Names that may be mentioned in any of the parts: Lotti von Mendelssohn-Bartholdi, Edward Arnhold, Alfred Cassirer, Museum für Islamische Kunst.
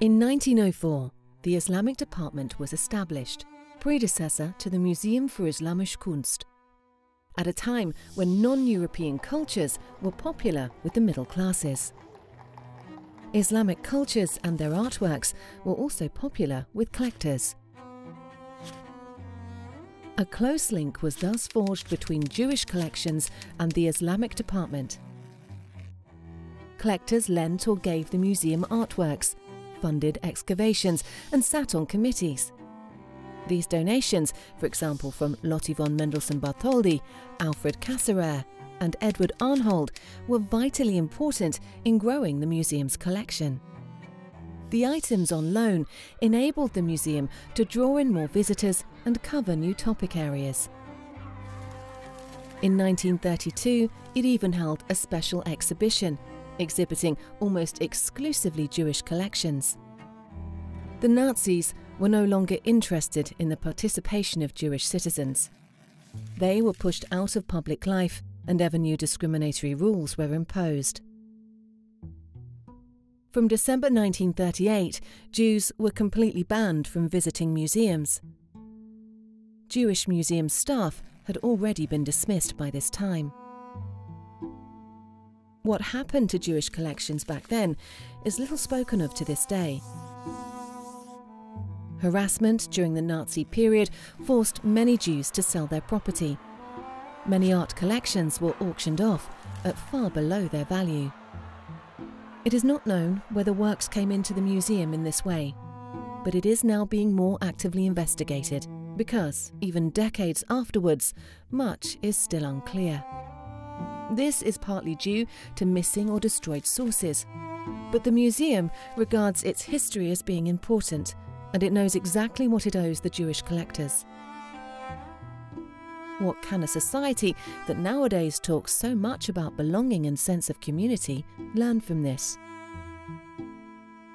In 1904, the Islamic department was established, predecessor to the Museum für Islamische Kunst, at a time when non-European cultures were popular with the middle classes. Islamic cultures and their artworks were also popular with collectors. A close link was thus forged between Jewish collections and the Islamic department. Collectors lent or gave the museum artworks, funded excavations, and sat on committees. These donations, for example from Lotti von Mendelssohn-Bartholdi, Alfred Cassirer, and Edward Arnhold, were vitally important in growing the museum's collection. The items on loan enabled the museum to draw in more visitors and cover new topic areas. In 1932, it even held a special exhibition, exhibiting almost exclusively Jewish collections. The Nazis were no longer interested in the participation of Jewish citizens. They were pushed out of public life, and ever new discriminatory rules were imposed. From December 1938, Jews were completely banned from visiting museums. Jewish museum staff had already been dismissed by this time. What happened to Jewish collections back then is little spoken of to this day. Harassment during the Nazi period forced many Jews to sell their property. Many art collections were auctioned off at far below their value. It is not known whether works came into the museum in this way, but it is now being more actively investigated because, even decades afterwards, much is still unclear. This is partly due to missing or destroyed sources, but the museum regards its history as being important, and it knows exactly what it owes the Jewish collectors. What can a society that nowadays talks so much about belonging and sense of community learn from this?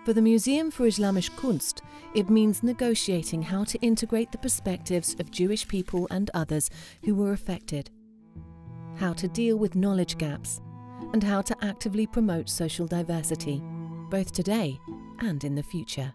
For the Museum für Islamische Kunst, it means negotiating how to integrate the perspectives of Jewish people and others who were affected, how to deal with knowledge gaps, and how to actively promote social diversity, both today and in the future.